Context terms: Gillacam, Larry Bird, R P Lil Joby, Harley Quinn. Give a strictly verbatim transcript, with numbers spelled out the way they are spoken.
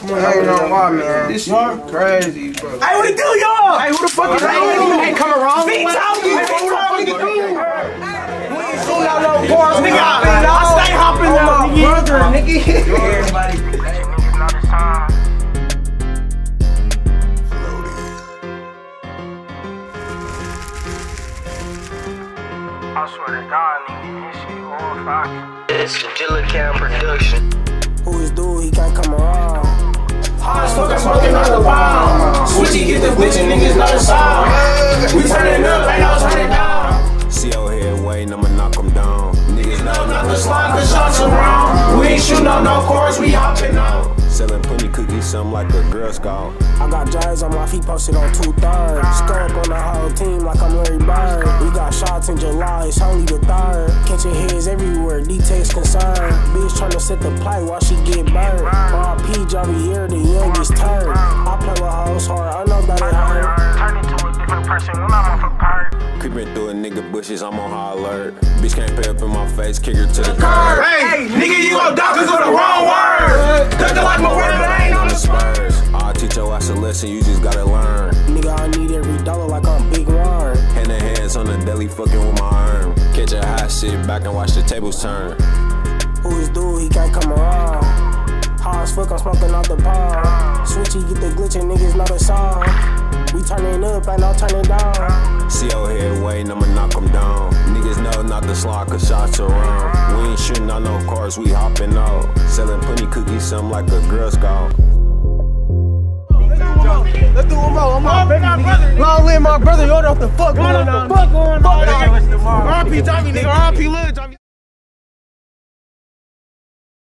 Come on, I ain't know why, man. This shit crazy, bro. Hey, what it do, y'all? Hey, who the fuck is that? Hey, come around. Be talking. Hey, who the fuck is that? We ain't seen out no bars, nigga. I stay hopping on my brother, nigga. Yo, everybody. I swear to God, nigga, this shit horrifying. It's a Gillacam production. Who is dude? He can't come around. Hot as fuck, I'm smoking on the bomb. Switchy get the bitch and niggas not aside. We turning up, ain't no turning down. See out here waiting, I'ma knock him down. Niggas know not to slide, cause shots around. We ain't shooting on no chords, we hopping out. Selling plenty cookies, something like a Girl Scout. I got jars on my feet posted on two thirds. Stir up on the whole team like I'm Larry Bird. We got shots in July, it's only the third. Catching heads everywhere, D-Tech's concerned. Bitch tryna set the play while she get burned. R P Joby here, the youngest turd. I play with hoes hard, I know that it hurt. Turn into a different person when I'm off a part. Creeping through a nigga bushes, I'm on high alert. Bitch can't pay up in my face, kick her to the curb. Hey, hey, nigga, you gon' die cause of the wrong word. Nothing like my word, I ain't on the Spurs. I'll teach your ass a lesson, you just gotta learn. Nigga, I need every dollar like I'm Big Ron. Hand in hands on the deli, fucking with my arm. Catch a hot shit back and watch the tables turn. Who is dude? He can't come around. High as fuck, I'm smoking out the bomb. Switchy, get the glitch and niggas know the song. We turning up, ain't no turning down. See out here waiting, I'ma knock them down. Niggas know not to slide, cause shots around. We ain't shooting on no cars, we hopping out. Selling plenty cookies, something like a Girl Scout. Let's do one more. I'm on. Long live my brother. Yo, what the fuck going on? Fuck going on? R P Joby, nigga. R P Lil Joby.